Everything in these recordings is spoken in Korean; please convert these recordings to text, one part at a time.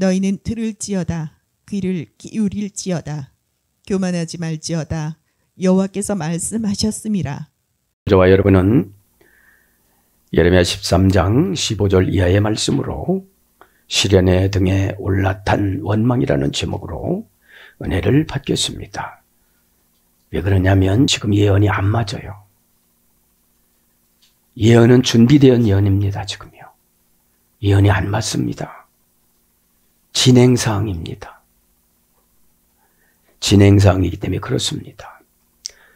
너희는 들을지어다. 귀를 기울일지어다. 교만하지 말지어다. 여호와께서 말씀하셨음이라. 저와 여러분은 예레미야 13장 15절 이하의 말씀으로 시련의 등에 올라탄 원망이라는 제목으로 은혜를 받겠습니다. 왜 그러냐면 지금 예언이 안 맞아요. 예언은 준비된 예언입니다. 지금요. 예언이 안 맞습니다. 진행사항입니다. 진행사항이기 때문에 그렇습니다.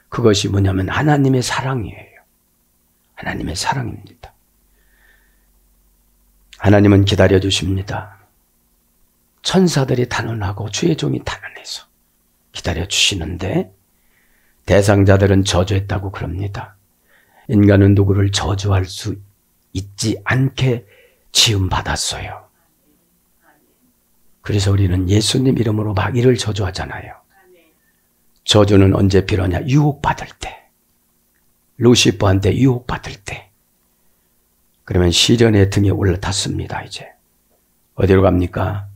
그것이 뭐냐면 하나님의 사랑이에요. 하나님의 사랑입니다. 하나님은 기다려주십니다. 천사들이 단언하고 주의 종이 단언해서 기다려주시는데 대상자들은 저주했다고 그럽니다. 인간은 누구를 저주할 수 있지 않게 지음받았어요. 그래서 우리는 예수님 이름으로 마귀를 저주하잖아요. 저주는 언제 필요하냐? 유혹받을 때. 루시퍼한테 유혹받을 때. 그러면 시련의 등에 올라탔습니다. 이제 어디로 갑니까?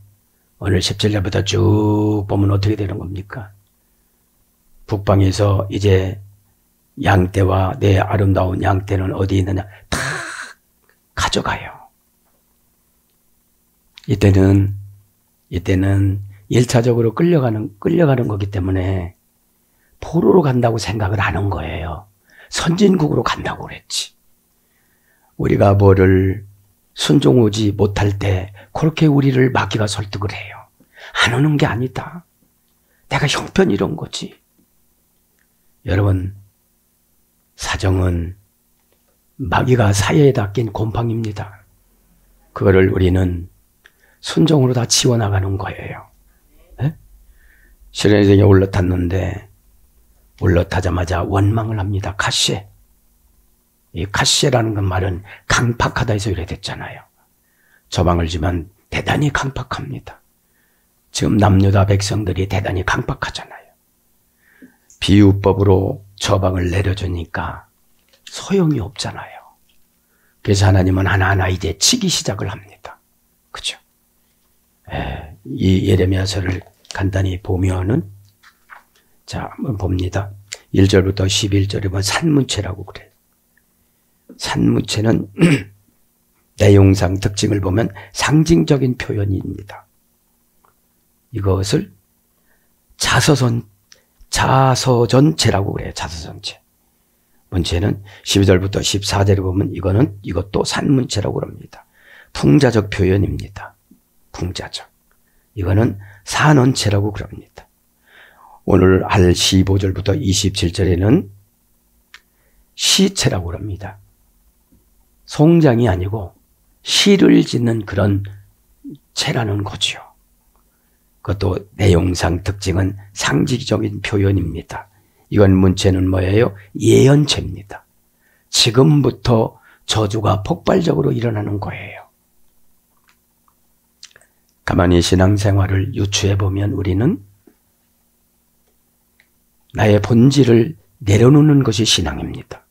오늘 17절부터 쭉 보면 어떻게 되는 겁니까? 북방에서 이제 양떼와 내 아름다운 양떼는 어디에 있느냐 다 가져가요. 이때는 1차적으로 끌려가는 거기 때문에 포로로 간다고 생각을 하는 거예요. 선진국으로 간다고 그랬지. 우리가 뭐를 순종하지 못할 때 그렇게 우리를 마귀가 설득을 해요. 안 오는 게 아니다. 내가 형편 이런 거지. 여러분, 사정은 마귀가 사회에다 낀 곰팡입니다. 그거를 우리는 순종으로 다 치워나가는 거예요. 네? 시련의 등에 올라탔는데 올라타자마자 원망을 합니다. 카시에. 이 카시에라는 건 말은 강팍하다 해서 이래 됐잖아요. 저방을 지만 대단히 강팍합니다. 지금 남유다 백성들이 대단히 강팍하잖아요. 비유법으로 저방을 내려주니까 소용이 없잖아요. 그래서 하나님은 하나하나 이제 치기 시작을 합니다. 그죠? 이 예레미야서를 간단히 보면은, 자, 한번 봅니다. 1절부터 11절에 보면 산문체라고 그래요. 산문체는 내용상 특징을 보면 상징적인 표현입니다. 이것을 자서전체라고 그래요. 자서전체. 문체는 12절부터 14절에 보면 이것도 산문체라고 그럽니다. 풍자적 표현입니다. 풍자적. 이거는 산언체라고 그럽니다. 오늘 할 15절부터 27절에는 시체라고 그럽니다. 송장이 아니고 시를 짓는 그런 체라는 거지요. 그것도 내용상 특징은 상징적인 표현입니다. 이건 문체는 뭐예요? 예언체입니다. 지금부터 저주가 폭발적으로 일어나는 거예요. 가만히 신앙생활을 유추해보면 우리는 나의 본질을 내려놓는 것이 신앙입니다.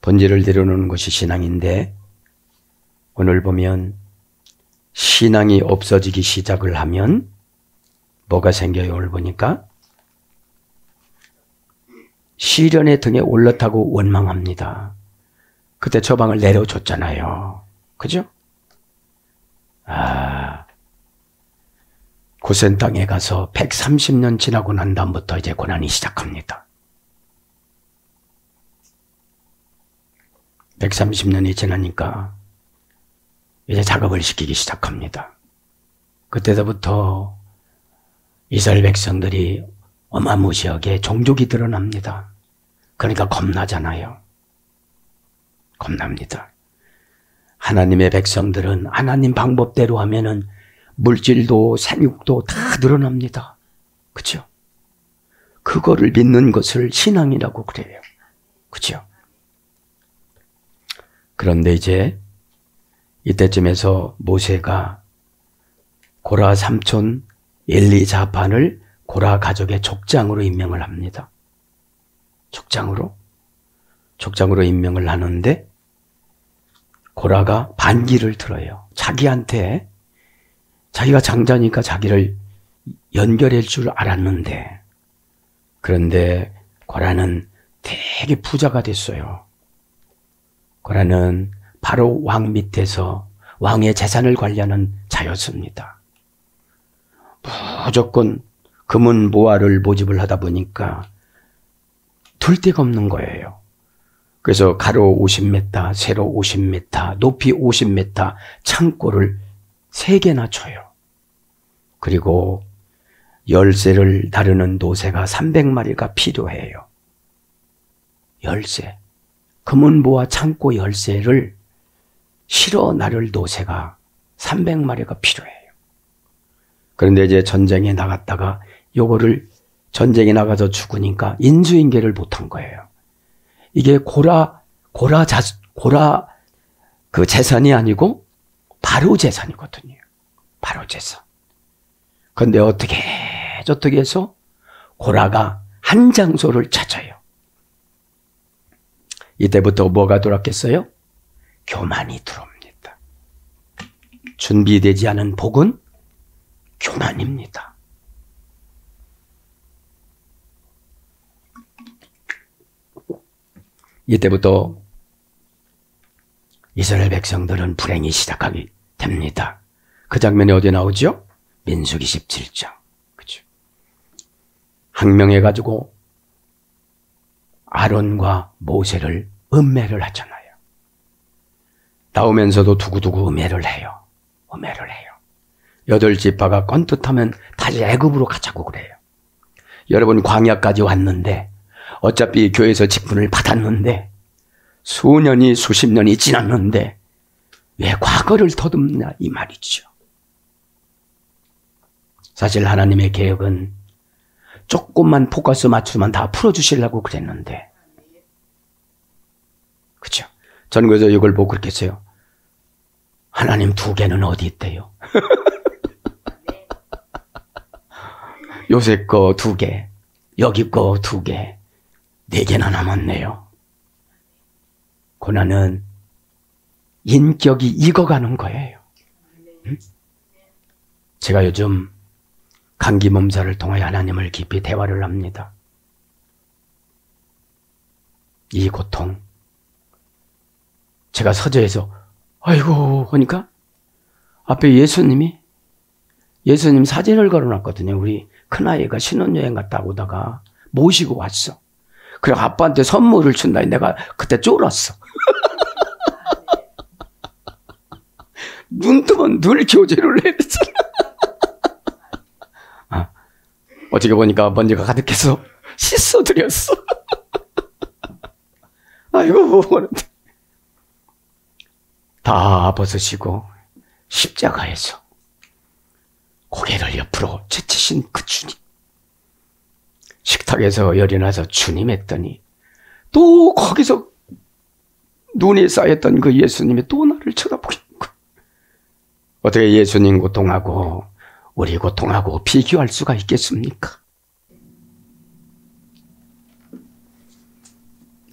본질을 내려놓는 것이 신앙인데 오늘 보면 신앙이 없어지기 시작을 하면 뭐가 생겨요? 오늘 보니까 시련의 등에 올라타고 원망합니다. 그때 저방을 내려줬잖아요. 그죠? 고센 땅에 가서 130년 지나고 난 다음부터 이제 고난이 시작합니다. 130년이 지나니까 이제 작업을 시키기 시작합니다. 그때서부터 이스라엘 백성들이 어마무시하게 종족이 드러납니다. 그러니까 겁나잖아요. 겁납니다. 하나님의 백성들은 하나님 방법대로 하면은 물질도 생육도 다 늘어납니다. 그죠? 그거를 믿는 것을 신앙이라고 그래요. 그죠? 그런데 이제 이때쯤에서 모세가 고라 삼촌 엘리자판을 고라 가족의 족장으로 임명을 합니다. 족장으로 임명을 하는데 고라가 반기를 들어요. 자기한테 자기가 장자니까 자기를 연결할 줄 알았는데, 그런데 고라는 되게 부자가 됐어요. 고라는 바로 왕 밑에서 왕의 재산을 관리하는 자였습니다. 무조건 금은 보화를 모집을 하다 보니까 둘 데가 없는 거예요. 그래서 가로 50m, 세로 50m, 높이 50m 창고를 3개나 쳐요. 그리고 열쇠를 다루는 노새가 300마리가 필요해요. 열쇠, 금은보화 창고 열쇠를 실어 나를 노새가 300마리가 필요해요. 그런데 이제 전쟁에 나갔다가 요거를 전쟁에 나가서 죽으니까 인수인계를 못한 거예요. 이게 고라 재산이 아니고 바로 재산이거든요. 바로 재산. 근데 어떻게 저떻게 해서 고라가 한 장소를 찾아요. 이때부터 뭐가 돌았겠어요? 교만이 들어옵니다. 준비되지 않은 복은 교만입니다. 이때부터 이스라엘 백성들은 불행이 시작하게 됩니다. 그 장면이 어디에 나오죠? 민수기 17장. 그죠? 항명해가지고 아론과 모세를 음매를 하잖아요. 나오면서도 두고두고 음매를 해요. 음매를 해요. 8지파가 껏뜻하면 다시 애굽으로 가자고 그래요. 여러분 광야까지 왔는데 어차피 교회에서 직분을 받았는데 수년이 수십 년이 지났는데 왜 과거를 더듬냐 이 말이죠. 사실 하나님의 계획은 조금만 포커스 맞추면 다 풀어주시려고 그랬는데, 그렇죠? 저는 그래서 이걸 보고 그렇게 했어요. 하나님 두 개는 어디 있대요? 요셉 거 두 개, 여기 거 두 개, 4개나 남았네요. 고난은 인격이 익어가는 거예요. 응? 제가 요즘 감기 몸살을 통해 하나님을 깊이 대화를 합니다. 이 고통. 제가 서재에서 아이고 보니까 앞에 예수님 사진을 걸어놨거든요. 우리 큰아이가 신혼여행 갔다 오다가 모시고 왔어. 그래 아빠한테 선물을 준다니 내가 그때 쫄았어. 눈 뜨면 늘 교제를 해야 되잖아. 아, 어떻게 보니까 먼지가 가득해서 씻어드렸어. 아이고 뭐. 다 벗으시고 십자가에서 고개를 옆으로 제치신 그 주님. 식탁에서 열이 나서 주님 했더니 또 거기서 눈이 쌓였던 그 예수님이 또 나를 쳐다보고 있는 거예요. 어떻게 예수님 고통하고 우리 고통하고 비교할 수가 있겠습니까?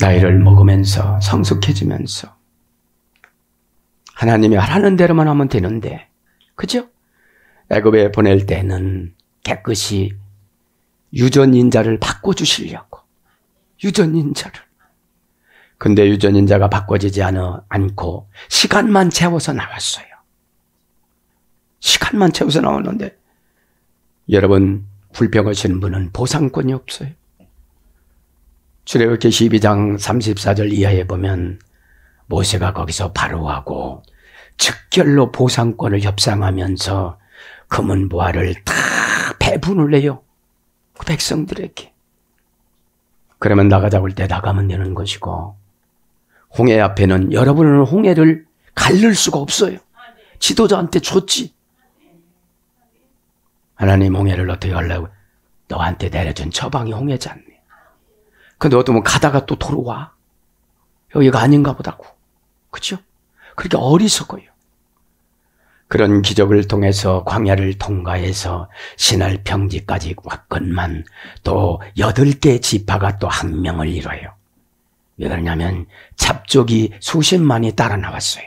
나이를 먹으면서 성숙해지면서 하나님이 하라는 대로만 하면 되는데, 그죠? 애굽에 보낼 때는 깨끗이 유전인자를 바꿔주시려고. 유전인자를. 근데 유전인자가 바꿔지지 않고 시간만 채워서 나왔어요. 시간만 채워서 나왔는데 여러분 불평하시는 분은 보상권이 없어요. 출애굽기 12장 34절 이하에 보면 모세가 거기서 바로하고 즉결로 보상권을 협상하면서 금은 보화를 다 배분을 해요. 그 백성들에게. 그러면 나가자고 할 때 나가면 되는 것이고, 홍해 앞에는 여러분은 홍해를 갈릴 수가 없어요. 지도자한테 줬지. 하나님 홍해를 어떻게 하려고. 너한테 내려준 처방이 홍해지 않네. 근데 어떻게 보면 가다가 또 돌아와. 여기가 아닌가 보다고. 그렇죠? 그렇게 어리석어요. 그런 기적을 통해서 광야를 통과해서 신할 평지까지 왔건만 또 8개 지파가 또 항명을 이뤄요. 왜 그러냐면 잡족이 수십만이 따라 나왔어요.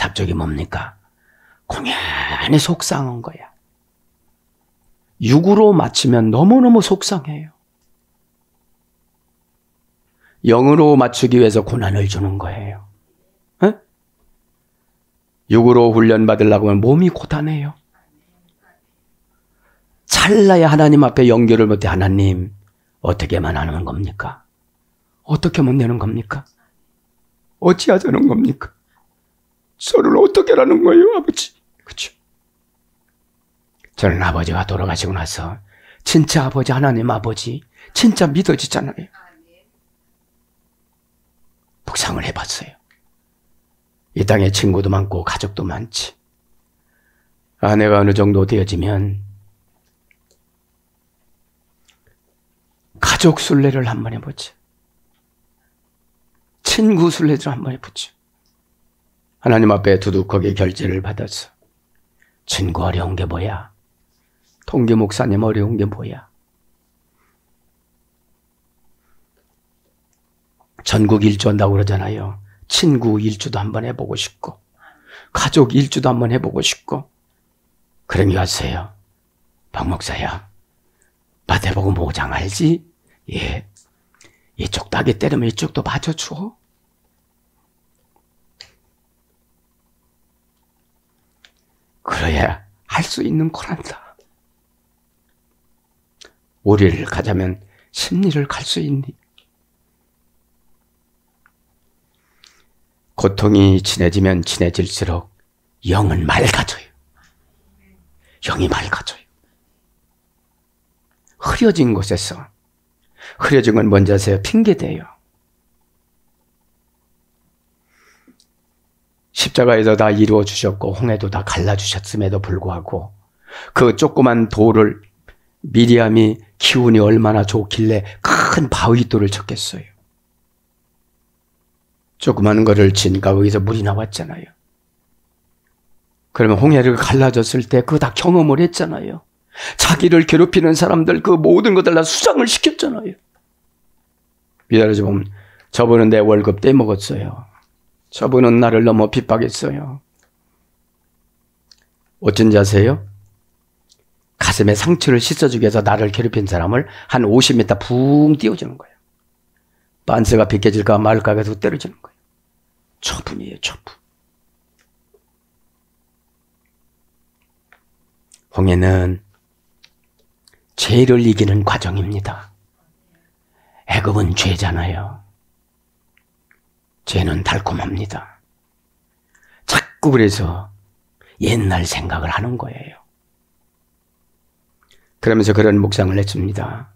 잡적이 뭡니까? 공연히 속상한 거야. 육으로 맞추면 너무너무 속상해요. 영으로 맞추기 위해서 고난을 주는 거예요. 에? 육으로 훈련받으려고 하면 몸이 고단해요. 찰나야 하나님 앞에 연결을 못해. 하나님, 어떻게만 하는 겁니까? 어떻게 못 내는 겁니까? 어찌하자는 겁니까? 저를 어떻게 하라는 거예요, 아버지? 그렇죠? 저는 아버지가 돌아가시고 나서 진짜 아버지, 하나님 아버지 진짜 믿어지잖아요. 묵상을 해봤어요. 이 땅에 친구도 많고 가족도 많지. 아내가 어느 정도 되어지면 가족 순례를 한번 해보지. 친구 순례를 한번 해보지. 하나님 앞에 두둑하게 결제를 받아서 친구 어려운 게 뭐야? 통계 목사님 어려운 게 뭐야? 전국 일주한다고 그러잖아요. 친구 일주도 한번 해보고 싶고 가족 일주도 한번 해보고 싶고. 그런 게 왔어요. 박 목사야, 마태복음 5장 알지? 예. 이쪽 따기 때리면 이쪽도 맞아줘. 그래야 할 수 있는 거란다. 오리를 가자면 십리를 갈 수 있니? 고통이 진해지면 진해질수록 영은 맑아져요. 영이 맑아져요. 흐려진 곳에서, 흐려진 건 뭔지 아세요? 핑계대요. 십자가에서 다 이루어 주셨고 홍해도 다 갈라 주셨음에도 불구하고 그 조그만 돌을 미리암이 기운이 얼마나 좋길래 큰 바위돌을 쳤겠어요. 조그만 거를 치니까 거기서 물이 나왔잖아요. 그러면 홍해를 갈라졌을 때 그거 다 경험을 했잖아요. 자기를 괴롭히는 사람들 그 모든 것들 다 수장을 시켰잖아요. 미달아지 보면 저분은 내 월급 떼먹었어요. 저분은 나를 너무 핍박했어요. 어쩐지 아세요? 가슴에 상처를 씻어주기 위해서 나를 괴롭힌 사람을 한 50m 붕 띄워주는 거예요. 반스가 벗겨질까 말까 해서 때려주는 거예요. 저분이에요, 저분. 홍해는 죄를 이기는 과정입니다. 애굽은 죄잖아요. 죄는 달콤합니다. 자꾸 그래서 옛날 생각을 하는 거예요. 그러면서 그런 묵상을 했습니다.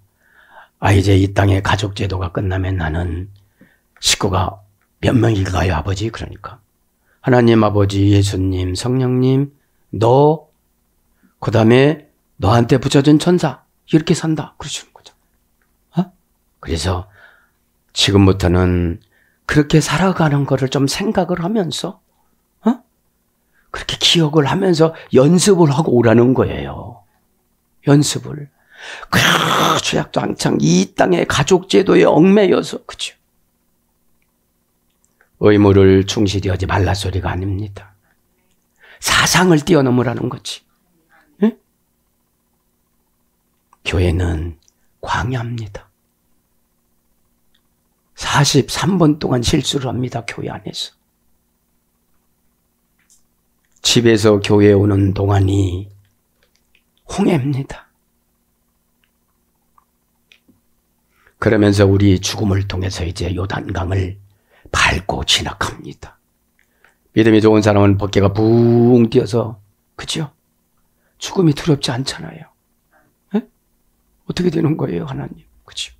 아, 이제 이 땅의 가족 제도가 끝나면 나는 식구가 몇 명일까요, 아버지? 그러니까 하나님 아버지, 예수님, 성령님, 너, 그 다음에 너한테 붙여준 천사, 이렇게 산다. 그러시는 거죠. 어? 그래서 지금부터는 그렇게 살아가는 거를 좀 생각을 하면서, 어? 그렇게 기억을 하면서 연습을 하고 오라는 거예요. 연습을. 그 죄악도 한창 이 땅의 가족 제도에 얽매여서, 그죠? 의무를 충실히 하지 말라 소리가 아닙니다. 사상을 뛰어넘으라는 거지. 응? 교회는 광야입니다. 43번 동안 실수를 합니다, 교회 안에서. 집에서 교회에 오는 동안이 홍해입니다. 그러면서 우리 죽음을 통해서 이제 요단강을 밟고 진학합니다. 믿음이 좋은 사람은 벗개가 붕 뛰어서, 그죠? 죽음이 두렵지 않잖아요. 에? 어떻게 되는 거예요, 하나님? 그죠?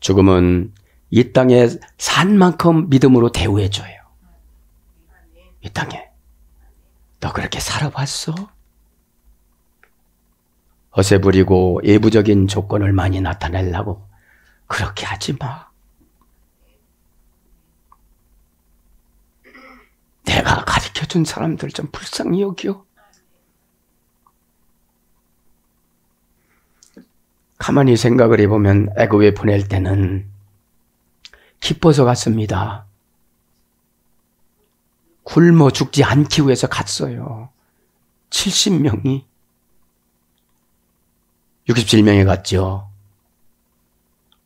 죽음은 이 땅에 산 만큼 믿음으로 대우해줘요. 이 땅에. 너 그렇게 살아봤어? 허세 부리고 예부적인 조건을 많이 나타내려고 그렇게 하지 마. 내가 가르쳐준 사람들 좀 불쌍히 여겨. 가만히 생각을 해보면 애굽에 보낼 때는 기뻐서 갔습니다. 굶어 죽지 않기 위해서 갔어요. 70명이 67명이 갔죠.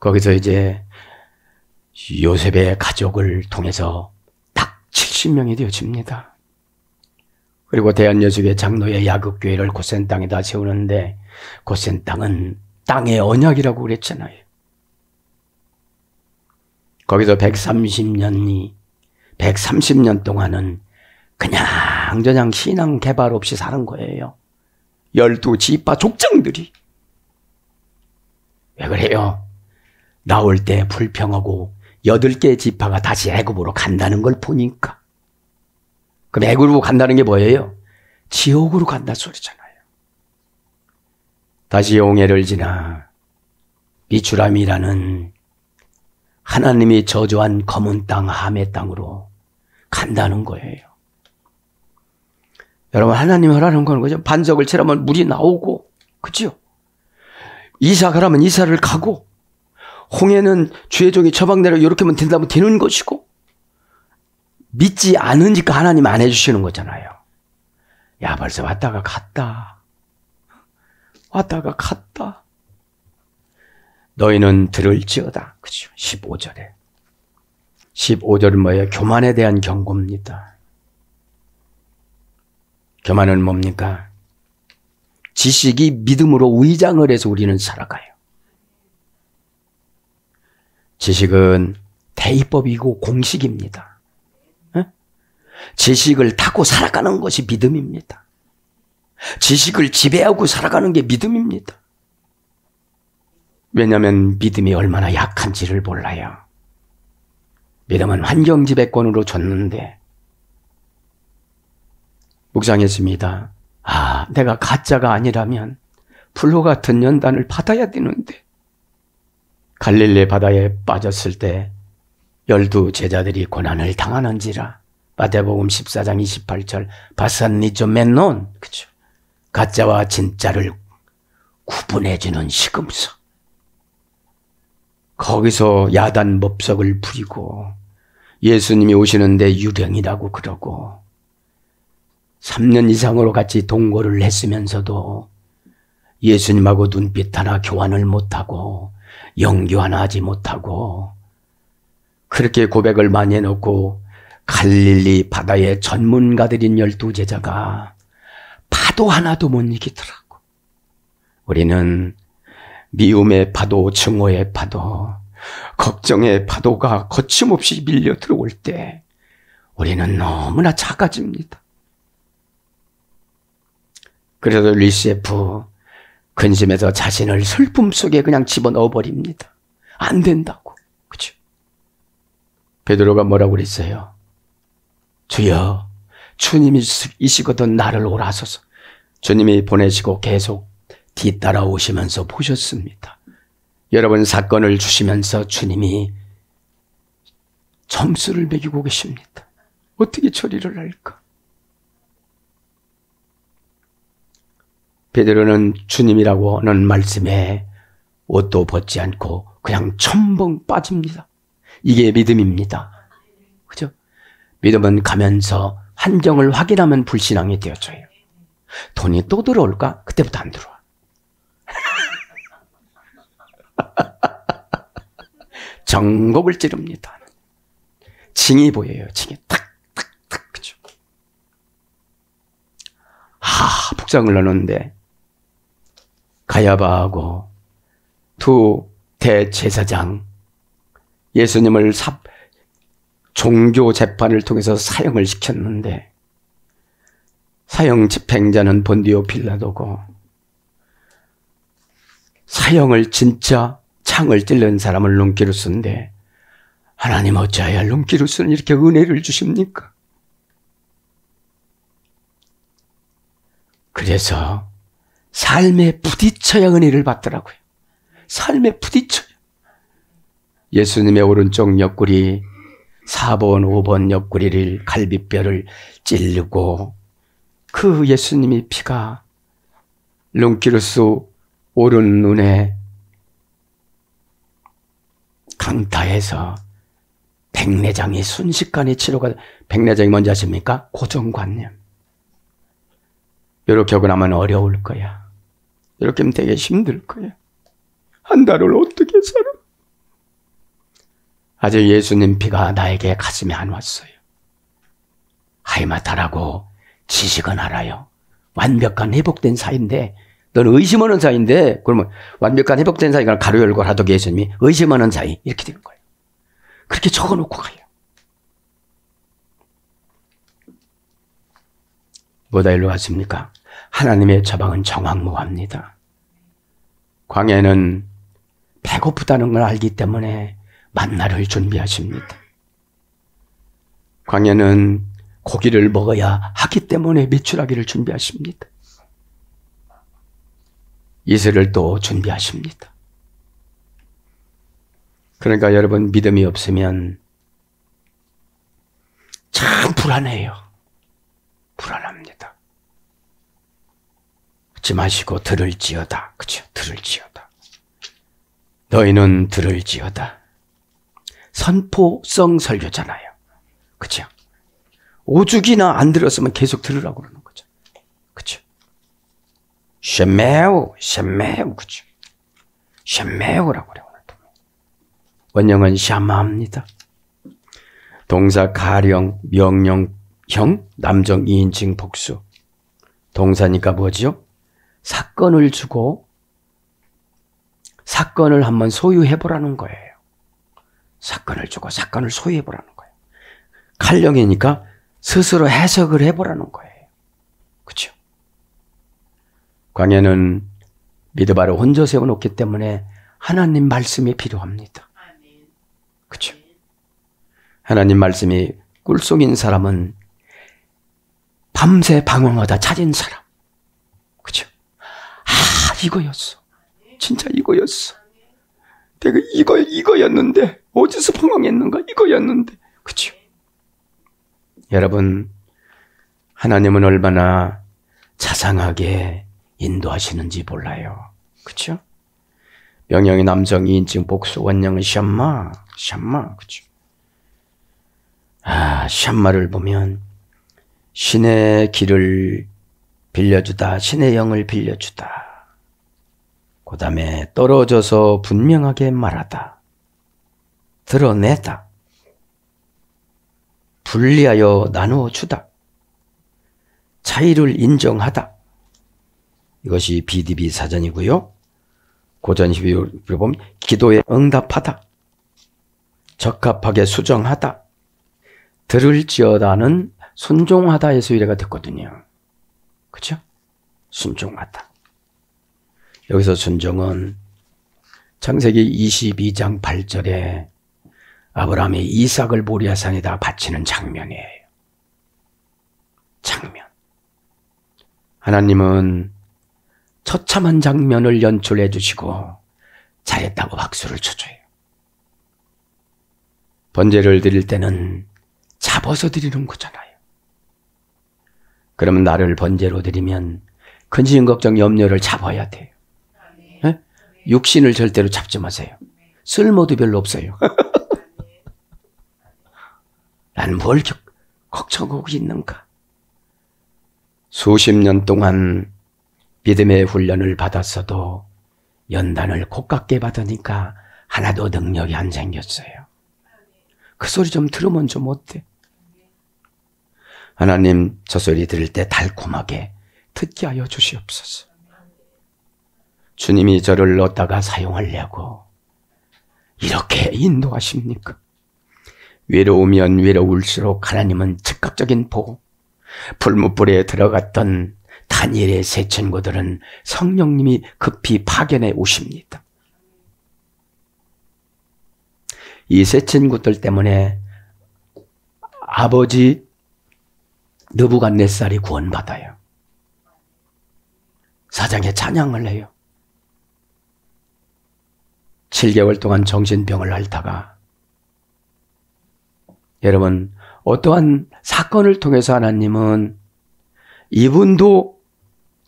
거기서 이제 요셉의 가족을 통해서 딱 70명이 되어집니다. 그리고 대한예수교회 장로의 야곱교회를 고센 땅에다 세우는데, 고센 땅은 땅의 언약이라고 그랬잖아요. 거기서 130년 동안은 그냥저냥 신앙 개발 없이 사는 거예요. 12 지파 족장들이. 왜 그래요? 나올 때 불평하고 8개의 지파가 다시 애굽으로 간다는 걸 보니까. 그럼 애굽으로 간다는 게 뭐예요? 지옥으로 간다는 소리잖아요. 다시 용해를 지나 미추람이라는 하나님이 저주한 검은 땅, 함의 땅으로 간다는 거예요. 여러분, 하나님이 하라는 거는 그죠? 반석을 치라면 물이 나오고, 그죠? 이사 가라면 이사를 가고, 홍해는 주의 종이 처방대로 이렇게 하면 된다면 되는 것이고, 믿지 않으니까 하나님 안 해주시는 거잖아요. 야, 벌써 왔다가 갔다. 왔다가 갔다. 너희는 들을지어다. 그죠? 15절에. 15절은 뭐예요? 교만에 대한 경고입니다. 교만은 뭡니까? 지식이 믿음으로 위장을 해서 우리는 살아가요. 지식은 대입법이고 공식입니다. 에? 지식을 타고 살아가는 것이 믿음입니다. 지식을 지배하고 살아가는 게 믿음입니다. 왜냐하면 믿음이 얼마나 약한지를 몰라요. 믿음은 환경지배권으로 줬는데 묵상했습니다. 아, 내가 가짜가 아니라면 불로 같은 연단을 받아야 되는데, 갈릴리 바다에 빠졌을 때 12 제자들이 고난을 당하는지라. 마태복음 14장 28절 바산니조 맨논. 그죠? 가짜와 진짜를 구분해주는 시금석. 거기서 야단 법석을 부리고 예수님이 오시는데 유령이라고 그러고, 3년 이상으로 같이 동거를 했으면서도 예수님하고 눈빛 하나 교환을 못하고 영교 하나 하지 못하고, 그렇게 고백을 많이 해놓고 갈릴리 바다의 전문가들인 12 제자가 파도 하나도 못 이기더라고. 우리는 미움의 파도, 증오의 파도, 걱정의 파도가 거침없이 밀려 들어올 때 우리는 너무나 작아집니다. 그래서 리세프 근심에서 자신을 슬픔 속에 그냥 집어넣어버립니다. 안 된다고. 그렇죠? 베드로가 뭐라고 그랬어요? 주여, 주님이시거든 나를 오라 하소서. 주님이 보내시고 계속 뒤따라오시면서 보셨습니다. 여러분, 사건을 주시면서 주님이 점수를 매기고 계십니다. 어떻게 처리를 할까? 베드로는 주님이라고 하는 말씀에 옷도 벗지 않고 그냥 첨벙 빠집니다. 이게 믿음입니다. 그죠? 믿음은 가면서 환경을 확인하면 불신앙이 되어져요. 돈이 또 들어올까? 그때부터 안 들어와. 정곡을 찌릅니다. 징이 보여요. 징이 탁탁탁. 그죠? 아, 북상을 넣는데 가야바하고 두 대제사장, 예수님을 종교 재판을 통해서 사형을 시켰는데, 사형 집행자는 본디오 빌라도고, 사형을 진짜 창을 찔른 사람을 룸키루스인데, 하나님 어찌하여 룸키루스는 이렇게 은혜를 주십니까? 그래서 삶에 부딪혀야 은혜를 받더라고요. 삶에 부딪혀요. 예수님의 오른쪽 옆구리, 4번, 5번 옆구리를, 갈비뼈를 찌르고, 그 예수님의 피가 룸키루스 오른 눈에 강타해서 백내장이 순식간에 치료가, 백내장이 뭔지 아십니까? 고정관념. 이렇게 하고 나면 어려울 거야. 이렇게 하면 되게 힘들 거야. 한 달을 어떻게 살아? 아직 예수님 피가 나에게 가슴에 안 왔어요. 하이마타라고 지식은 알아요. 완벽한 회복된 사이인데, 넌 의심하는 사이인데, 그러면 완벽한 회복된 사이가 가로 열고 하도록 예수님이 의심하는 사이, 이렇게 되는 거예요. 그렇게 적어놓고 가요. 뭐다 일로 갔습니까? 하나님의 처방은 정황무화합니다. 광야는 배고프다는 걸 알기 때문에 만나를 준비하십니다. 광야는 고기를 먹어야 하기 때문에 메추라기를 준비하십니다. 이슬을 또 준비하십니다. 그러니까 여러분, 믿음이 없으면 참 불안해요. 불안합니다. 듣지 마시고 들을지어다. 그렇죠? 들을지어다. 너희는 들을지어다. 선포성 설교잖아요. 그렇죠? 오죽이나 안 들었으면 계속 들으라고 그러는 거죠. 그렇죠? 쉐메우, 쉐메우, 그렇죠? 쉐메우라고 그래요. 원형은 샤마입니다. 동사 가령, 명령형, 남정 2인칭 복수. 동사니까 뭐죠? 사건을 주고 사건을 한번 소유해보라는 거예요. 사건을 주고 사건을 소유해보라는 거예요. 칼령이니까 스스로 해석을 해보라는 거예요. 그렇죠? 광야는 미드바를 혼자 세워놓기 때문에 하나님 말씀이 필요합니다. 그렇죠? 하나님 말씀이 꿀속인 사람은 밤새 방황하다 찾은 사람. 그렇죠? 아, 이거였어. 진짜 이거였어. 내가 이거였는데 어디서 방황했는가? 이거였는데. 그렇죠? 여러분, 하나님은 얼마나 자상하게 인도하시는지 몰라요. 그렇죠? 명령이 남성 2인칭 복수, 원형은 샴마. 샴마, 그렇죠? 아, 샴마를 보면 신의 길을 빌려주다, 신의 영을 빌려주다. 그 다음에 떨어져서 분명하게 말하다, 드러내다, 분리하여 나누어 주다, 차이를 인정하다. 이것이 BDB 사전이고요. 고전 히브리어로 보면 기도에 응답하다, 적합하게 수정하다, 들을지어다는 순종하다에서 유래가 됐거든요. 그렇죠? 순종하다. 여기서 순종은 창세기 22장 8절에 아브라함이 이삭을 모리아산에다 바치는 장면이에요. 장면. 하나님은 처참한 장면을 연출해 주시고 잘했다고 박수를 쳐줘요. 번제를 드릴 때는 잡아서 드리는 거잖아요. 그러면 나를 번제로 드리면 근심, 걱정, 염려를 잡아야 돼요. 네? 육신을 절대로 잡지 마세요. 쓸모도 별로 없어요. 난 뭘 걱정하고 있는가? 수십 년 동안 믿음의 훈련을 받았어도 연단을 곱깝게 받으니까 하나도 능력이 안 생겼어요. 그 소리 좀 들으면 좀 어때? 하나님, 저 소리 들을 때 달콤하게 듣게 하여 주시옵소서. 주님이 저를 얻다가 사용하려고 이렇게 인도하십니까? 외로우면 외로울수록 하나님은 즉각적인 보호. 불무불에 들어갔던 다니엘의 세 친구들은 성령님이 급히 파견해 오십니다. 이 세 친구들 때문에 아버지 느부갓네살이 구원받아요. 사장에 찬양을 해요. 7개월 동안 정신병을 앓다가, 여러분, 어떠한 사건을 통해서 하나님은 이분도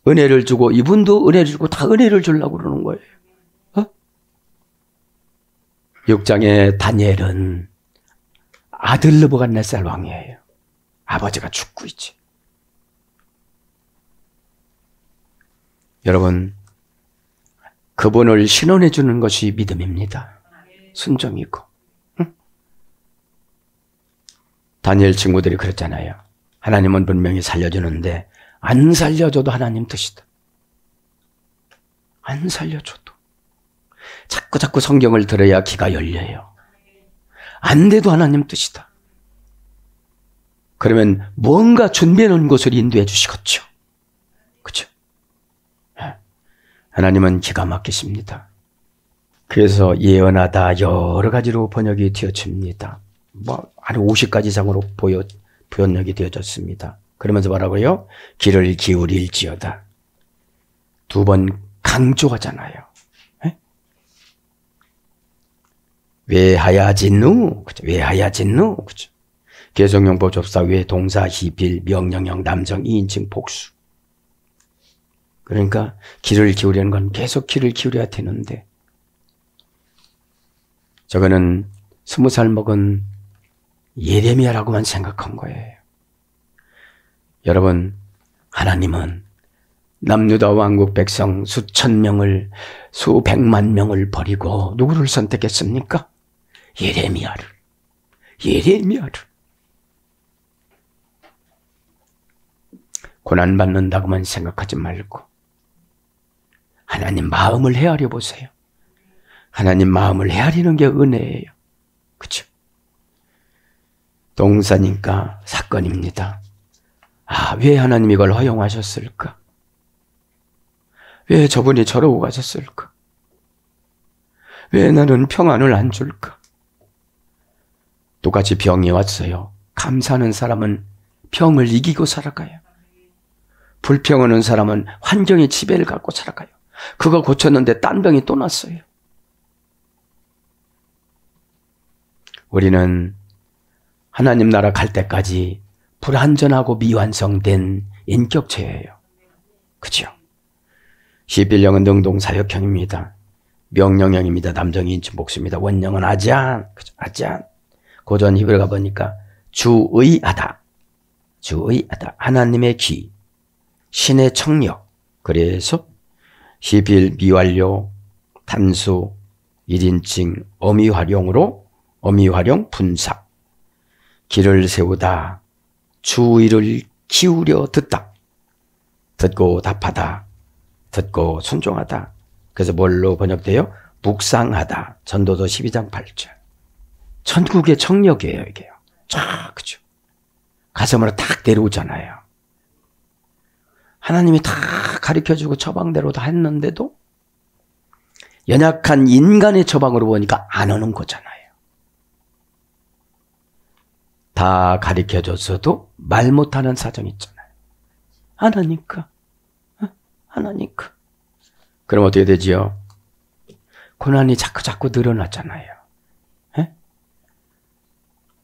은혜를 주고 이분도 은혜를 주고 다 은혜를 주려고 그러는 거예요. 6장의 다니엘은 아들 느부갓네살 왕이에요. 아버지가 죽고 있지. 여러분, 그분을 신원해 주는 것이 믿음입니다. 순종이고. 응? 다니엘 친구들이 그랬잖아요. 하나님은 분명히 살려주는데 안 살려줘도 하나님 뜻이다. 안 살려줘도. 자꾸 성경을 들어야 귀가 열려요. 안 돼도 하나님 뜻이다. 그러면 뭔가 준비해 놓은 곳을 인도해 주시겠죠. 그렇죠? 하나님은 기가 막히십니다. 그래서 예언하다 여러 가지로 번역이 되어집니다. 한 50가지 이상으로 번역이 되어졌습니다. 그러면서 뭐라고요? 귀를 기울일지어다. 두 번 강조하잖아요. 에? 왜 하야진누? 그죠? 왜 하야진누? 그죠? 개성용법 접사 외 동사 히빌 명령형 남성 2인칭 복수. 그러니까 귀를 기울이는 건 계속 귀를 기울여야 되는데, 저거는 20살 먹은 예레미야라고만 생각한 거예요. 여러분, 하나님은 남유다 왕국 백성 수천 명을, 수백만 명을 버리고 누구를 선택했습니까? 예레미야를. 고난받는다고만 생각하지 말고 하나님 마음을 헤아려 보세요. 하나님 마음을 헤아리는 게 은혜예요. 그렇죠? 동사니까 사건입니다. 아, 왜 하나님 이걸 허용하셨을까? 왜 저분이 저러고 가셨을까? 왜 나는 평안을 안 줄까? 똑같이 병이 왔어요. 감사하는 사람은 병을 이기고 살아가요. 불평하는 사람은 환경의 지배를 갖고 살아가요. 그거 고쳤는데 딴 병이 또 났어요. 우리는 하나님 나라 갈 때까지 불완전하고 미완성된 인격체예요. 그렇죠? 11형은 능동사역형입니다. 명령형입니다. 남정이 인칭 복수입니다. 원형은 아지안. 그렇죠? 아지안. 고전 히브리 가보니까 주의하다. 주의하다. 하나님의 귀. 신의 청력. 그래서 히빌 미완료 단수 1인칭 어미활용으로 어미활용 분사. 길을 세우다. 주의를 기울여 듣다. 듣고 답하다. 듣고 순종하다. 그래서 뭘로 번역돼요? 묵상하다. 전도서 12장 8절. 천국의 청력이에요, 이게요. 쫙, 그죠? 가슴으로 탁 내려오잖아요. 하나님이 다 가르쳐주고 처방대로 다 했는데도 연약한 인간의 처방으로 보니까 안 오는 거잖아요. 다 가르쳐줬어도 말 못하는 사정 있잖아요. 안 하니까. 안 하니까. 그럼 어떻게 되지요? 고난이 자꾸 늘어나잖아요. 에?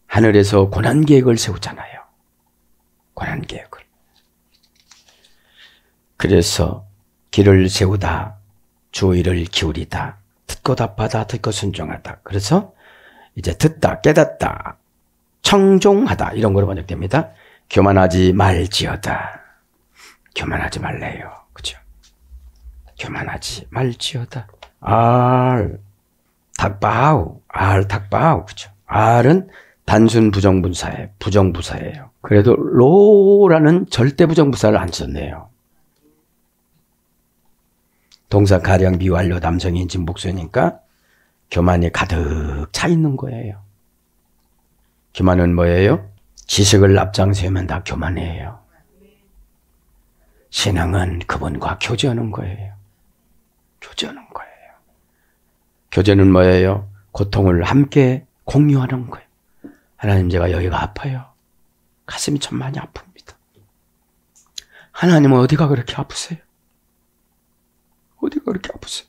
하늘에서 고난계획을 세우잖아요. 고난계획을. 그래서 길을 세우다, 주의를 기울이다, 듣고 답하다, 듣고 순종하다. 그래서 이제 듣다, 깨닫다, 청종하다 이런 걸로 번역됩니다. 교만하지 말지어다. 교만하지 말래요. 그죠? 교만하지 말지어다. 알, 닭바우. 그죠? 알은 단순 부정부사예요. 그래도 로라는 절대 부정부사를 안 썼네요. 동사 가령 미완료 남성인 진복수니까 교만이 가득 차 있는 거예요. 교만은 뭐예요? 지식을 앞장 세우면 다 교만해요. 신앙은 그분과 교제하는 거예요. 교제하는 거예요. 교제는 뭐예요? 고통을 함께 공유하는 거예요. 하나님, 제가 여기가 아파요. 가슴이 참 많이 아픕니다. 하나님은 어디가 그렇게 아프세요? 어디가 그렇게 아프세요?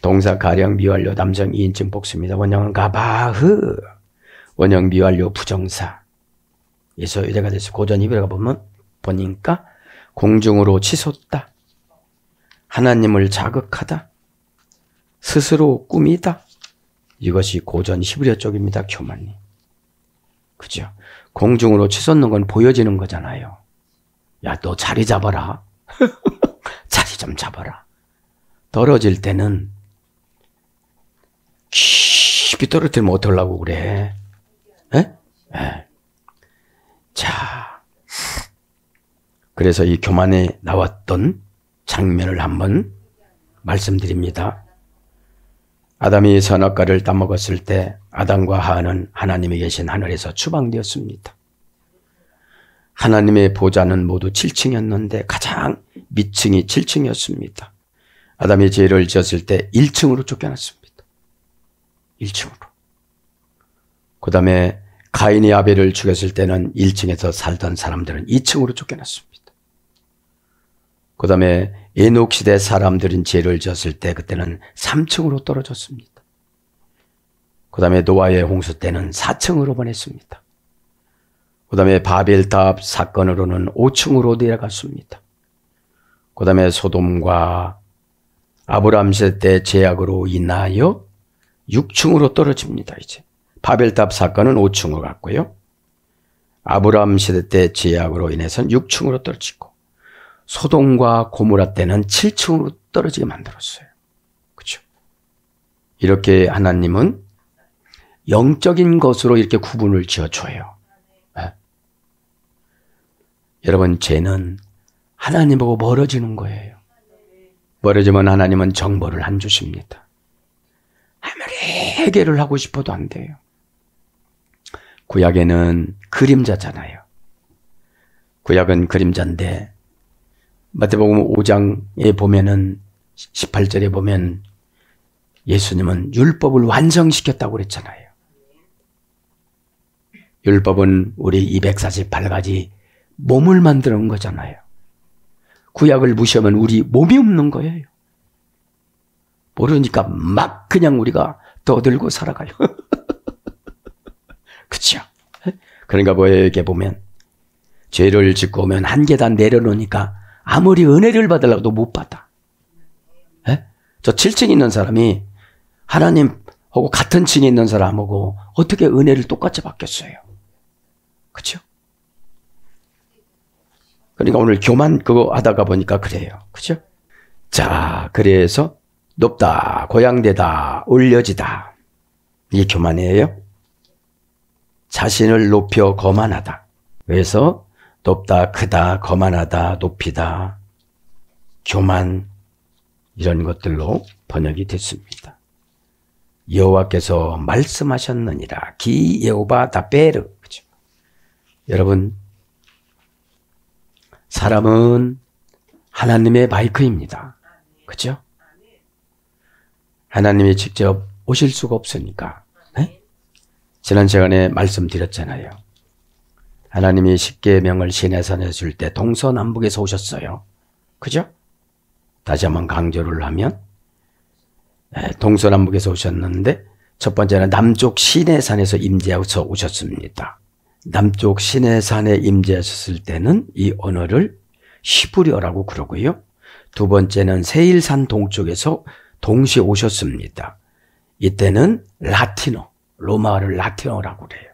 동사 가령 미완료 남성 2인칭 복수입니다. 원형은 가바흐. 원형 미완료 부정사. 그래서 이래가 돼서 고전 히브리가 보니까 공중으로 치솟다. 하나님을 자극하다. 스스로 꾸미다. 이것이 고전 히브리어 쪽입니다. 교만이. 그죠? 공중으로 치솟는 건 보여지는 거잖아요. 야, 너 자리 잡아라. 자리 좀 잡아라. 떨어질 때는 깊이 떨어뜨리면 어떡하려고 그래? 에? 에. 자, 그래서 이 교만에 나왔던 장면을 한번 말씀드립니다. 아담이 선악과를 따먹었을 때 아담과 하와는 하나님이 계신 하늘에서 추방되었습니다. 하나님의 보좌는 모두 7층이었는데 가장 밑층이 7층이었습니다. 아담이 죄를 지었을 때 1층으로 쫓겨났습니다. 1층으로. 그 다음에 가인이 아벨을 죽였을 때는 1층에서 살던 사람들은 2층으로 쫓겨났습니다. 그 다음에 에녹 시대 사람들은 죄를 지었을 때 그때는 3층으로 떨어졌습니다. 그 다음에 노아의 홍수 때는 4층으로 보냈습니다. 그 다음에 바벨탑 사건으로는 5층으로 내려갔습니다. 그 다음에 소돔과 아브라함 시대 제약으로 인하여 6층으로 떨어집니다. 이제 바벨탑 사건은 5층으로 갔고요. 아브라함 시대 때 제약으로 인해서는 6층으로 떨어지고 소돔과 고모라 때는 7층으로 떨어지게 만들었어요. 그렇죠? 이렇게 하나님은 영적인 것으로 이렇게 구분을 지어줘요. 네. 여러분, 죄는 하나님하고 멀어지는 거예요. 멀어지면 하나님은 정보를 안 주십니다. 아무리 해결을 하고 싶어도 안 돼요. 구약에는 그림자잖아요. 구약은 그림자인데 마태복음 5장에 보면은 18절에 보면 예수님은 율법을 완성시켰다고 그랬잖아요. 율법은 우리 248가지 몸을 만들어 온 거잖아요. 구약을 무시하면 우리 몸이 없는 거예요. 모르니까 막 그냥 우리가 떠들고 살아가요. 그렇죠? 그러니까 뭐에게 보면 죄를 짓고 오면 한 계단 내려놓으니까 아무리 은혜를 받으려고도 못 받아. 에? 저 7층에 있는 사람이 하나님하고 같은 층에 있는 사람하고 어떻게 은혜를 똑같이 받겠어요? 그렇죠? 그러니까 오늘 교만 그거 하다가 보니까 그래요. 그죠? 자, 그래서 높다, 고양되다, 올려지다. 이게 교만이에요. 자신을 높여 거만하다. 그래서 높다, 크다, 거만하다, 높이다, 교만 이런 것들로 번역이 됐습니다. 여호와께서 말씀하셨느니라. 기 예호바 다베르. 그죠? 여러분, 사람은 하나님의 마이크입니다. 그렇죠? 하나님이 직접 오실 수가 없으니까. 네? 지난 시간에 말씀드렸잖아요. 하나님이 십계명을 시내산에 줄 때 동서남북에서 오셨어요. 그죠? 다시 한번 강조를 하면, 네, 동서남북에서 오셨는데 첫 번째는 남쪽 시내산에서 임재해서 오셨습니다. 남쪽 시내산에 임재하셨을 때는 이 언어를 히브리어라고 그러고요. 두 번째는 세일산 동쪽에서 동시에 오셨습니다. 이때는 라틴어, 로마어를 라틴어라고 그래요.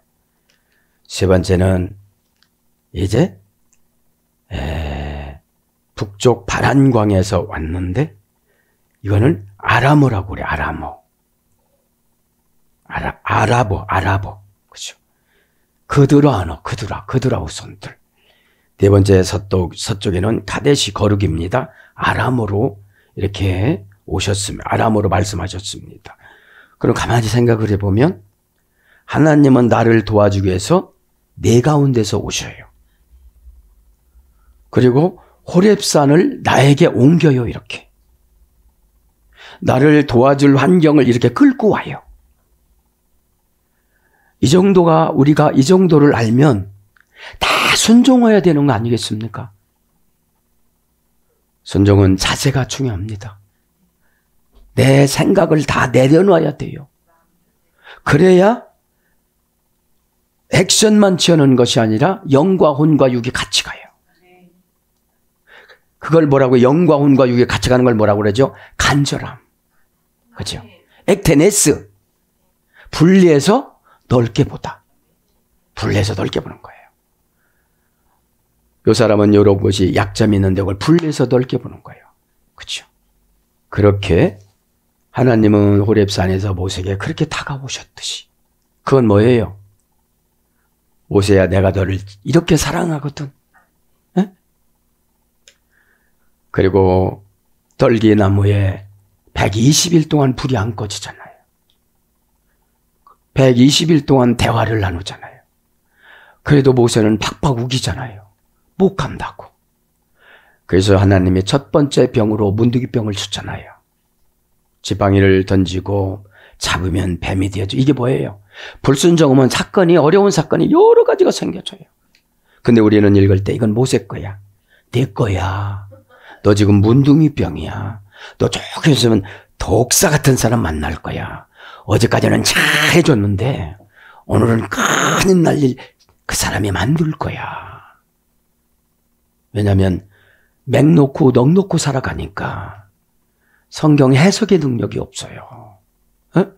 세 번째는 이제 북쪽 바란광에서 왔는데 이거는 아람어라고 그래요. 아람어. 아랍어. 그렇죠? 그들아 언어, 그들아 후손들. 네 번째 서쪽에는 가데시 거룩입니다. 아람어로 이렇게 오셨습니다. 아람어로 말씀하셨습니다. 그럼 가만히 생각을 해보면 하나님은 나를 도와주기 위해서 네 가운데서 오셔요. 그리고 호렙산을 나에게 옮겨요. 이렇게. 나를 도와줄 환경을 이렇게 끌고 와요. 우리가 이 정도를 알면 다 순종해야 되는 거 아니겠습니까? 순종은 자세가 중요합니다. 내 생각을 다 내려놔야 돼요. 그래야 액션만 취하는 것이 아니라 영과 혼과 육이 같이 가요. 그걸 뭐라고, 영과 혼과 육이 같이 가는 걸 뭐라고 그러죠? 간절함. 그죠? 액테네스. 분리해서 넓게 보다. 분리해서 넓게 보는 거예요. 이 사람은 여러분이 약점이 있는데 그걸 분리해서 넓게 보는 거예요. 그렇죠? 그렇게 하나님은 호렙산에서 모세에게 그렇게 다가오셨듯이 그건 뭐예요? 모세야, 내가 너를 이렇게 사랑하거든. 에? 그리고 떨기 나무에 120일 동안 불이 안 꺼지잖아요. 120일 동안 대화를 나누잖아요. 그래도 모세는 박박 우기잖아요. 못 간다고. 그래서 하나님이 첫 번째 병으로 문둥이병을 줬잖아요. 지팡이를 던지고 잡으면 뱀이 되어져. 이게 뭐예요? 불순종 오면 사건이, 어려운 사건이 여러 가지가 생겨져요. 근데 우리는 읽을 때 이건 모세 거야. 내 거야. 너 지금 문둥이병이야. 너 조금 있으면 독사 같은 사람 만날 거야. 어제까지는 잘 해줬는데 오늘은 큰 난리 그 사람이 만들 거야. 왜냐하면 맥 놓고 넉 놓고 살아가니까 성경 해석의 능력이 없어요. 어?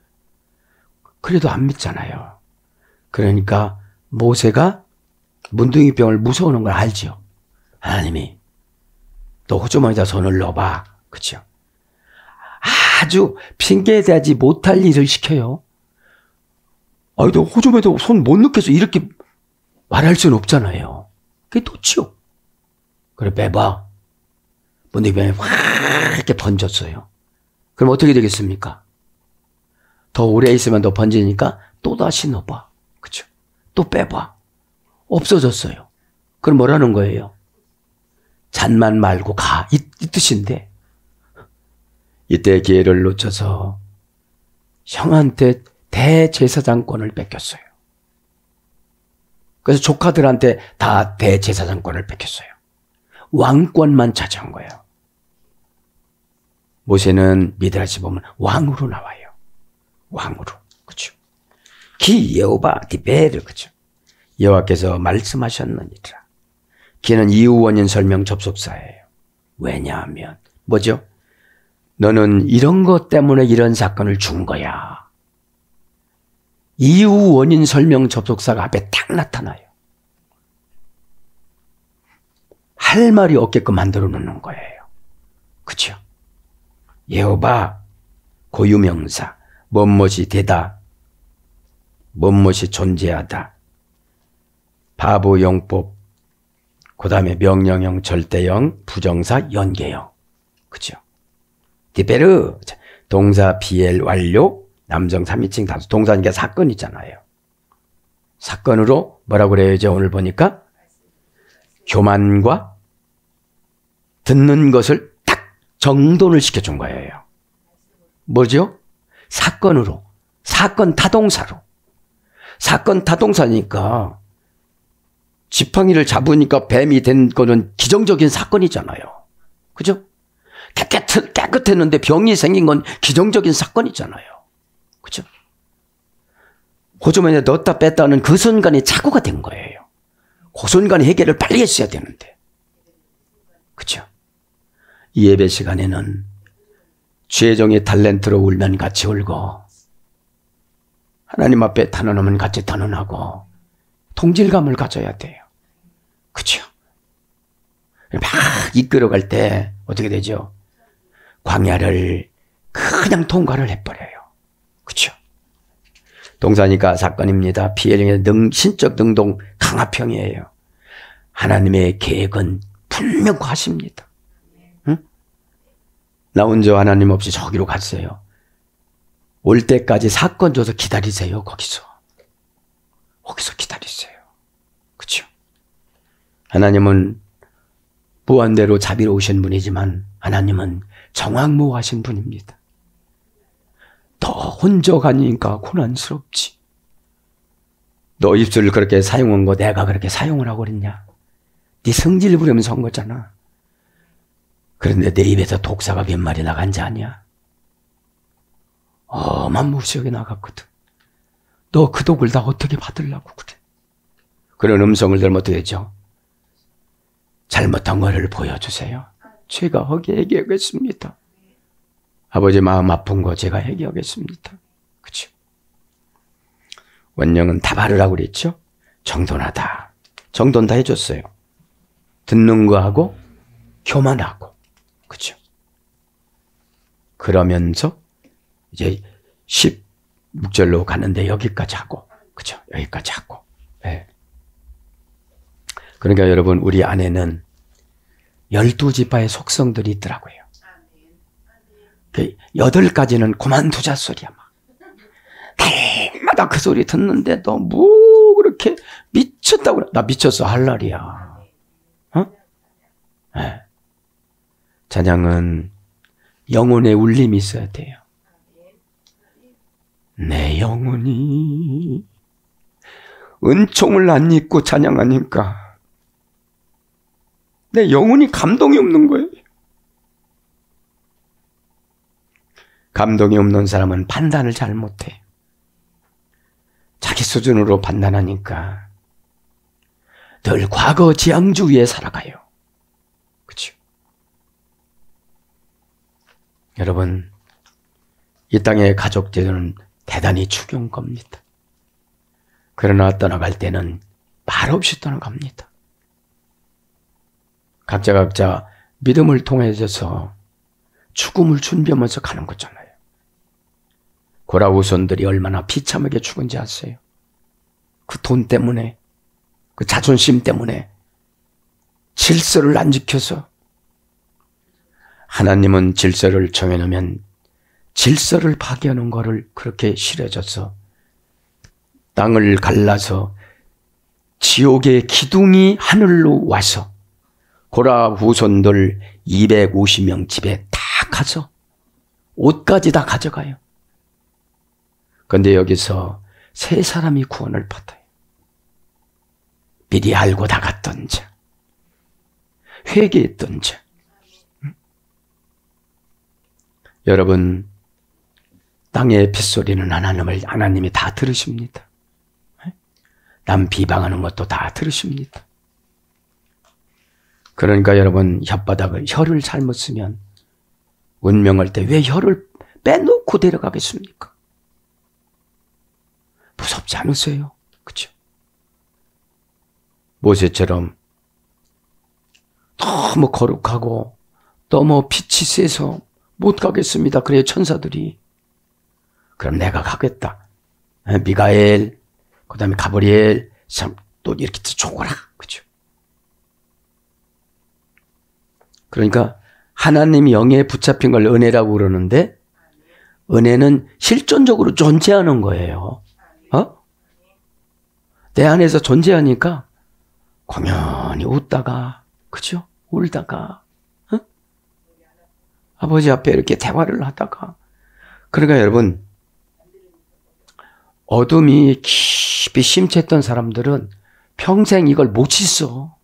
그래도 안 믿잖아요. 그러니까 모세가 문둥이병을 무서워하는 걸 알죠. 하나님이 너 호주머니에다 손을 넣어봐. 그렇죠? 아주 핑계대지 못할 일을 시켜요. 아니, 너 호주머니에다 손 못 넣겠어. 이렇게 말할 수는 없잖아요. 그게 놓죠. 그래, 빼봐. 문둥이병이 확 이렇게 번졌어요. 그럼 어떻게 되겠습니까? 더 오래 있으면 더 번지니까 또다시 넣어봐. 그쵸? 또 빼봐. 없어졌어요. 그럼 뭐라는 거예요? 잔만 말고 가. 이 뜻인데, 이때 기회를 놓쳐서 형한테 대제사장권을 뺏겼어요. 그래서 조카들한테 다 대제사장권을 뺏겼어요. 왕권만 차지한 거예요. 모세는 미드라시 보면 왕으로 나와요. 왕으로. 그렇죠? 기 여호와 디베르. 그렇죠? 여호와께서 말씀하셨느니라. 기는 이유 원인 설명 접속사예요. 왜냐하면 뭐죠? 너는 이런 것 때문에 이런 사건을 준 거야. 이유 원인 설명 접속사가 앞에 딱 나타나요. 할 말이 없게끔 만들어 놓는 거예요. 그렇죠? 여호와 고유명사 뭐뭇이 되다, 뭐뭇이 존재하다, 바보용법, 그 다음에 명령형, 절대형, 부정사, 연계형. 그렇죠? 디베르 동사 BL 완료, 남정 3인칭 단수. 동사니까 사건 있잖아요. 사건으로 뭐라고 그래요? 이제 오늘 보니까 교만과 듣는 것을 딱 정돈을 시켜준 거예요. 뭐죠? 사건으로. 사건 타동사로. 사건 타동사니까 지팡이를 잡으니까 뱀이 된 거는 기정적인 사건이잖아요. 그죠? 깨끗했는데 병이 생긴 건 기정적인 사건이잖아요. 그죠? 호주머니에 넣었다 뺐다는 그 순간에 착오가 된 거예요. 그 순간에 해결을 빨리 했어야 되는데. 그죠? 이 예배 시간에는 죄종의 탤런트로 울면 같이 울고, 하나님 앞에 탄원하면 같이 탄원하고, 동질감을 가져야 돼요. 그죠? 막 이끌어갈 때 어떻게 되죠? 광야를 그냥 통과를 해버려요. 그죠? 동사니까 사건입니다. 피해령의 신적 능동 강화평이에요. 하나님의 계획은 분명하십니다. 응? 나 혼자 하나님 없이 저기로 갔어요. 올 때까지 사건 줘서 기다리세요. 거기서. 거기서 기다리세요. 그렇죠? 하나님은 무한대로 자비로우신 분이지만 하나님은 정황무하신 분입니다. 너 혼자 가니까 고난스럽지. 너 입술을 그렇게 사용한 거 내가 그렇게 사용을 하고 그랬냐? 네 성질 부리면서 한 거잖아. 그런데 내 입에서 독사가 몇 마리 나간지 아냐? 어마무시하게 나갔거든. 너 그 독을 다 어떻게 받으려고 그래? 그런 음성을 들으면 어떻게 되죠? 잘못한 거를 보여주세요. 제가 회개하겠습니다. 아버지 마음 아픈 거 제가 회개하겠습니다. 그렇죠? 원령은 다바르라고 그랬죠? 정돈하다. 정돈 다 해줬어요. 듣는 거하고 교만하고, 그렇죠? 그러면서 이제 16절로 가는데 여기까지 하고, 그렇죠? 여기까지 하고. 네. 그러니까 여러분, 우리 안에는 12지파의 속성들이 있더라고요. 8가지는 그만두자 소리야. 막. 날마다 그 소리 듣는데도 뭐 그렇게 미쳤다고 그래. 나 미쳤어 할 날이야. 어? 네. 찬양은 영혼의 울림이 있어야 돼요. 내 영혼이 은총을 안 입고 찬양하니까 내 영혼이 감동이 없는 거예요. 감동이 없는 사람은 판단을 잘 못해. 자기 수준으로 판단하니까 늘 과거 지향주의에 살아가요. 그렇죠? 여러분, 이 땅의 가족 제도는 대단히 중요한 겁니다. 그러나 떠나갈 때는 말없이 떠나갑니다. 각자 믿음을 통해서 죽음을 준비하면서 가는 거잖아요. 고라 후손들이 얼마나 비참하게 죽은지 아세요? 그 돈 때문에, 그 자존심 때문에, 질서를 안 지켜서. 하나님은 질서를 정해놓으면 질서를 파괴하는 거를 그렇게 싫어져서 땅을 갈라서 지옥의 기둥이 하늘로 와서 고라 후손들 250명 집에 다 가서 옷까지 다 가져가요. 그런데 여기서 3사람이 구원을 받아요. 미리 알고 나갔던 자, 회개했던 자. 응? 여러분, 땅의 빗소리는 하나님이 다 들으십니다. 남 비방하는 것도 다 들으십니다. 그러니까 여러분, 혀를 잘못 쓰면 운명할 때 왜 혀를 빼놓고 데려가겠습니까? 무섭지 않으세요? 그렇죠? 모세처럼 너무 거룩하고 너무 빛이 세서 못 가겠습니다. 그래요, 천사들이. 그럼 내가 가겠다. 미가엘, 그 다음에 가브리엘, 참, 또 이렇게 쪼거라. 그죠? 그러니까, 하나님이 영에 붙잡힌 걸 은혜라고 그러는데, 은혜는 실존적으로 존재하는 거예요. 어? 내 안에서 존재하니까, 공연히 웃다가, 그죠? 울다가, 어? 아버지 앞에 이렇게 대화를 하다가. 그러니까 여러분, 어둠이 깊이 심취했던 사람들은 평생 이걸 못 씻어.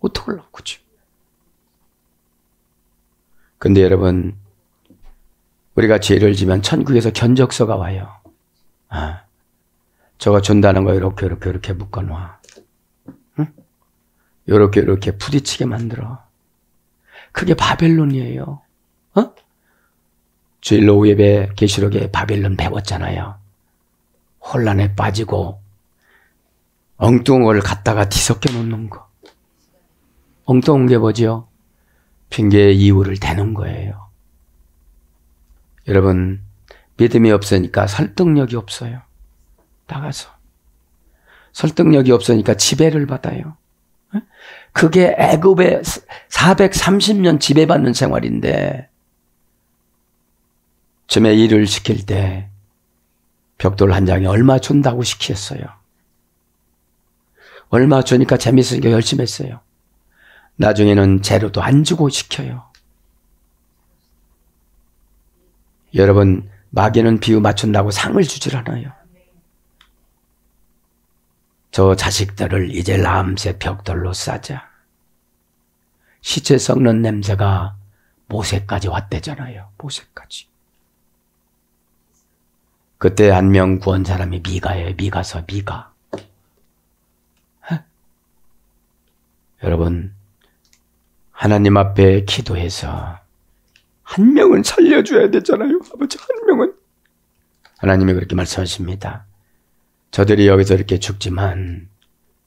어떡하려고, 그치? 근데 여러분, 우리가 죄를 지면 천국에서 견적서가 와요. 아, 저가 준다는 거 이렇게 묶어놔. 응? 이렇게 부딪히게 만들어. 그게 바벨론이에요. 어? 주일로 오예배 계시록에 바벨론 배웠잖아요. 혼란에 빠지고 엉뚱한 걸 갖다가 뒤섞여 놓는 거. 엉뚱한 게 뭐지요? 핑계의 이유를 대는 거예요. 여러분, 믿음이 없으니까 설득력이 없어요. 나가서. 설득력이 없으니까 지배를 받아요. 그게 애굽의 430년 지배받는 생활인데, 점에 일을 시킬 때 벽돌 한 장에 얼마 준다고 시켰어요. 얼마 주니까 재밌으니까 열심히 했어요. 나중에는 재료도 안 주고 시켜요. 여러분, 마귀는 비유 맞춘다고 상을 주질 않아요. 저 자식들을 이제 람새 벽돌로 싸자. 시체 썩는 냄새가 모세까지 왔대잖아요. 모세까지. 그때 한 명 구한 사람이 미가예요. 미가서 미가. 헉? 여러분, 하나님 앞에 기도해서 한 명은 살려줘야 되잖아요. 아버지, 한 명은. 하나님이 그렇게 말씀하십니다. 저들이 여기서 이렇게 죽지만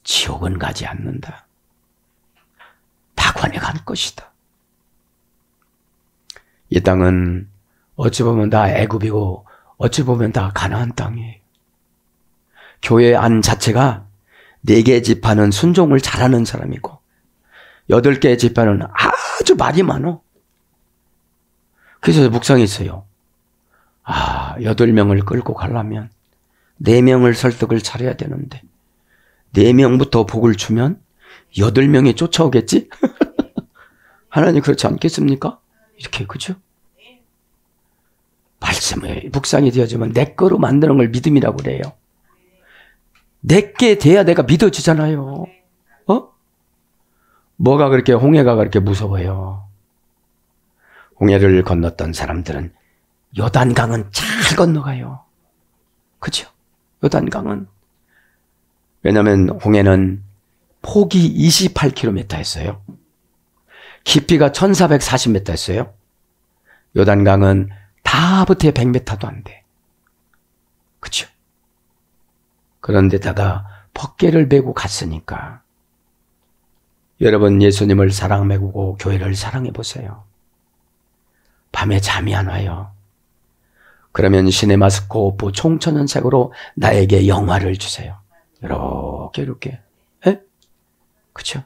지옥은 가지 않는다. 관여한 것이다. 이 땅은 어찌 보면 다 애굽이고 어찌 보면 다 가나안 땅이에요. 교회 안 자체가 4개 지파는 순종을 잘하는 사람이고 8개 지파는 아주 말이 많아. 그래서 묵상했어요. 8명을 끌고 가려면 4명을 설득을 잘해야 되는데 4명부터 복을 주면 8명이 쫓아오겠지? 하나님 그렇지 않겠습니까? 이렇게, 그죠? 말씀을 묵상이 되어지면 내 거로 만드는 걸 믿음이라고 그래요. 내게 돼야 내가 믿어지잖아요. 어? 뭐가 그렇게 홍해가 그렇게 무서워요? 홍해를 건넜던 사람들은 요단강은 잘 건너가요. 그죠? 요단강은. 왜냐하면 홍해는 폭이 28km 했어요. 깊이가 1440m 했어요. 요단강은 다 붙어야 100m도 안 돼. 그죠? 그런데다가 벗개를 메고 갔으니까. 여러분, 예수님을 사랑해보고 교회를 사랑해보세요. 밤에 잠이 안 와요. 그러면 시네마스코 오프 총천연색으로 나에게 영화를 주세요. 이렇게 이렇게. 에? 그렇죠?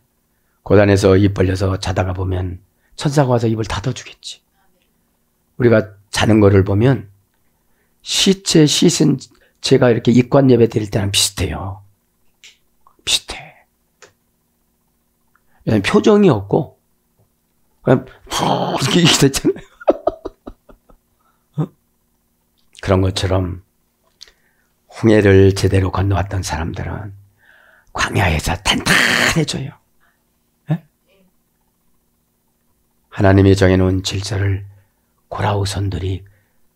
고단에서 입 벌려서 자다가 보면 천사가 와서 입을 닫아주겠지. 우리가 자는 거를 보면 시체 씻은 제가 이렇게 입관 예배 드릴 때랑 비슷해요. 비슷해. 그냥 표정이 없고 그냥 이렇게 됐잖아요. 그런 것처럼 홍해를 제대로 건너왔던 사람들은 광야에서 탄탄해져요. 네? 하나님이 정해놓은 질서를 고라우선들이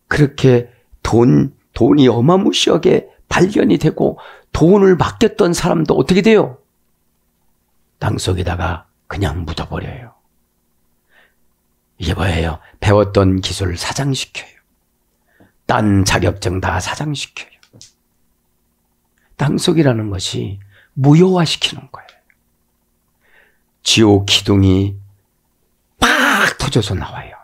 그렇게 돈이 어마무시하게 발견이 되고 돈을 맡겼던 사람도 어떻게 돼요? 땅속에다가 그냥 묻어버려요. 이게 뭐예요? 배웠던 기술 사장시켜요. 딴 자격증 다 사장시켜요. 땅속이라는 것이 무효화시키는 거예요. 지옥 기둥이 빡 터져서 나와요.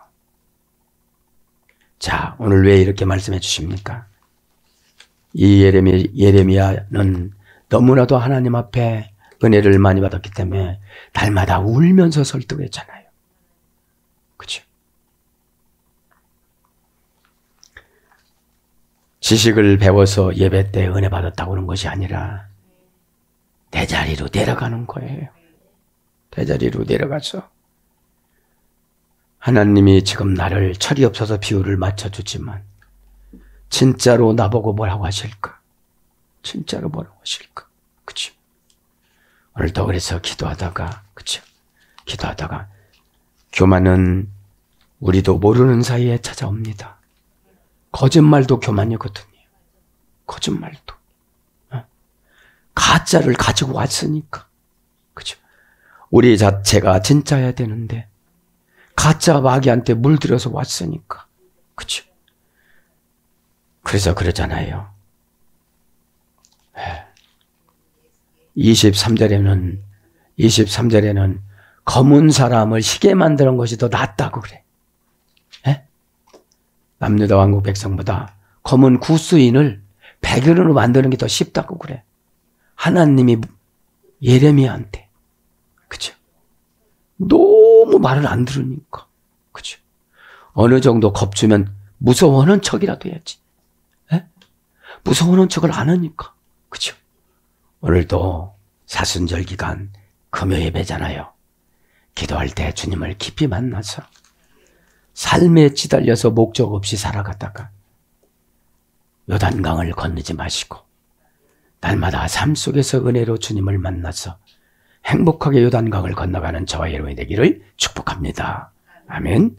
자, 오늘 왜 이렇게 말씀해 주십니까? 이 예레미야는 너무나도 하나님 앞에 은혜를 많이 받았기 때문에 달마다 울면서 설득했잖아요. 그렇죠? 지식을 배워서 예배 때 은혜 받았다고 하는 것이 아니라 내 자리로 내려가는 거예요. 내 자리로 내려가서 하나님이 지금 나를 철이 없어서 비유를 맞춰주지만 진짜로 나보고 뭐라고 하실까? 진짜로 뭐라고 하실까? 그치? 오늘도 그래서 기도하다가, 그치? 기도하다가 교만은 우리도 모르는 사이에 찾아옵니다. 거짓말도 교만이거든요. 거짓말도. 가짜를 가지고 왔으니까. 그죠? 우리 자체가 진짜야 되는데, 가짜 마귀한테 물들여서 왔으니까. 그죠? 그래서 그러잖아요. 23절에는 검은 사람을 시계 만드는 것이 더 낫다고 그래. 예? 남유다 왕국 백성보다 검은 구스인을 백인으로 만드는 게 더 쉽다고 그래. 하나님이 예레미야한테. 그죠? 너무 말을 안 들으니까. 그죠? 어느 정도 겁주면 무서워하는 척이라도 해야지. 에? 무서워하는 척을 안 하니까. 그죠? 오늘도 사순절 기간 금요 예배잖아요. 기도할 때 주님을 깊이 만나서 삶에 치달려서 목적 없이 살아갔다가 요단강을 건너지 마시고 날마다 삶 속에서 은혜로 주님을 만나서 행복하게 요단강을 건너가는 저와 여러분이 되기를 축복합니다. 아멘.